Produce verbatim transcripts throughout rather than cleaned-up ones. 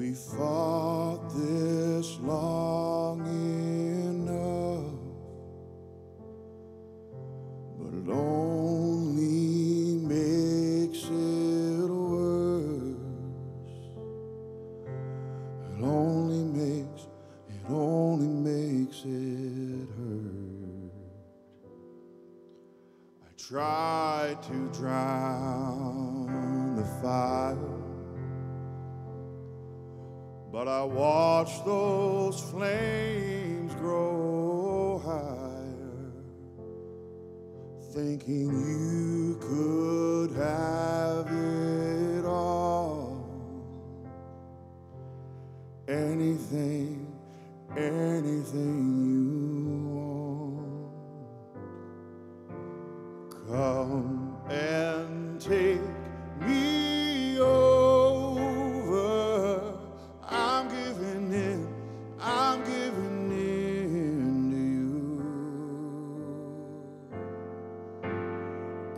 We fought this long enough, but it only makes it worse. It only makes, it only makes it hurt. I tried to drown the fire, but I watched those flames grow higher, thinking you could have it all. Anything, anything you want. Come and take me over. I'm giving in to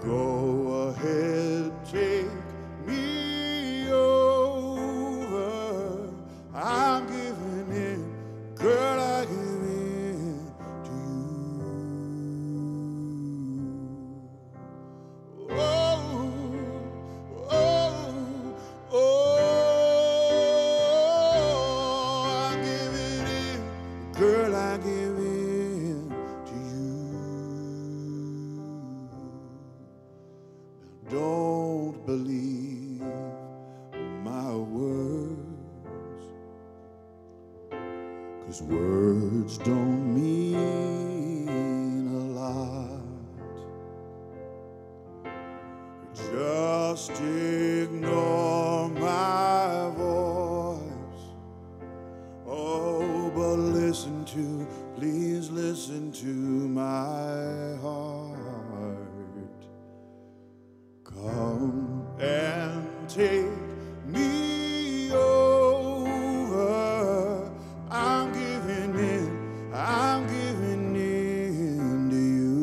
you. Go ahead, take me over. I'm giving in, girl, I give in to you. Oh, oh, oh. Girl, I give in to you. Now don't believe my words, 'cause words don't mean a lot. Just ignore my voice. Oh, but listen to, please listen to my heart. Come and take me over. I'm giving in, I'm giving in to you.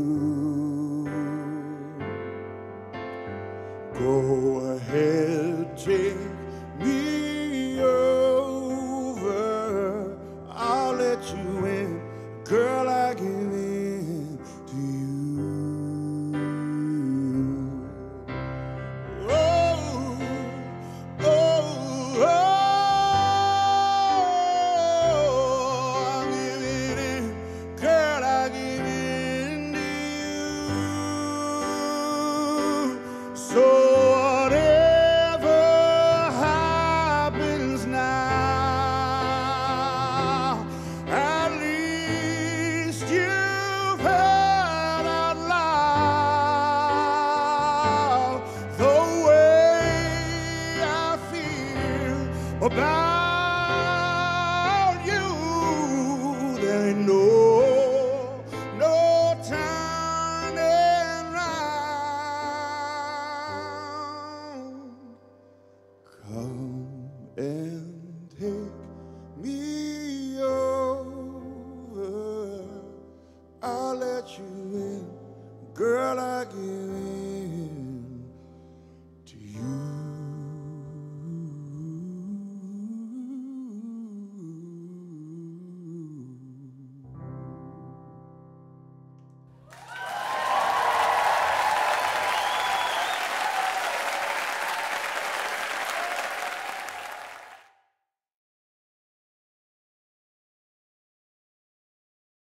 Go ahead, take me over. I'll let you in, girl, I give in to you. Oh, oh, oh, I'm giving in, girl, I give in to you. So whatever happens now, about you, there ain't no, no turning around. Come and take